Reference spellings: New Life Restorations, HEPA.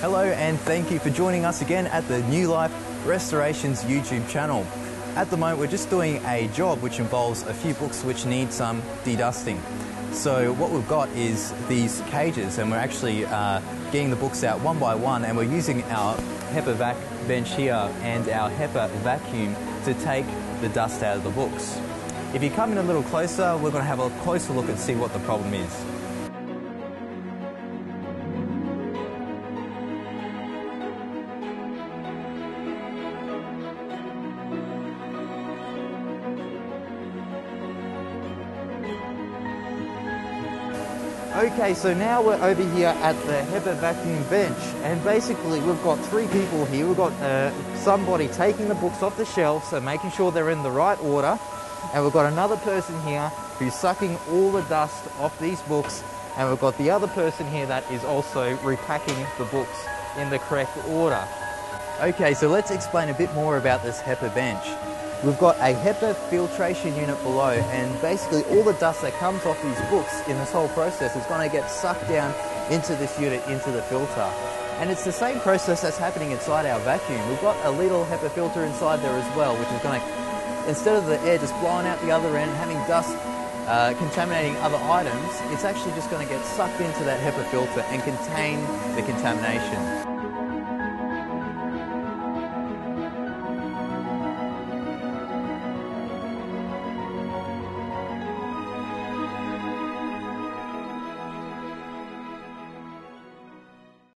Hello and thank you for joining us again at the New Life Restorations YouTube channel. At the moment we're just doing a job which involves a few books which need some dedusting. So what we've got is these cages, and we're actually getting the books out one by one, and we're using our HEPA vac bench here and our HEPA vacuum to take the dust out of the books. If you come in a little closer, we're going to have a closer look and see what the problem is. Okay, so now we're over here at the HEPA vacuum bench, and basically we've got three people here. We've got somebody taking the books off the shelf, so making sure they're in the right order, and we've got another person here who's sucking all the dust off these books, and we've got the other person here that is also repacking the books in the correct order. Okay, so let's explain a bit more about this HEPA bench. We've got a HEPA filtration unit below, and basically all the dust that comes off these books in this whole process is going to get sucked down into this unit, into the filter. And it's the same process that's happening inside our vacuum. We've got a little HEPA filter inside there as well, which is going to, instead of the air just blowing out the other end, having dust contaminating other items, it's actually just going to get sucked into that HEPA filter and contain the contamination.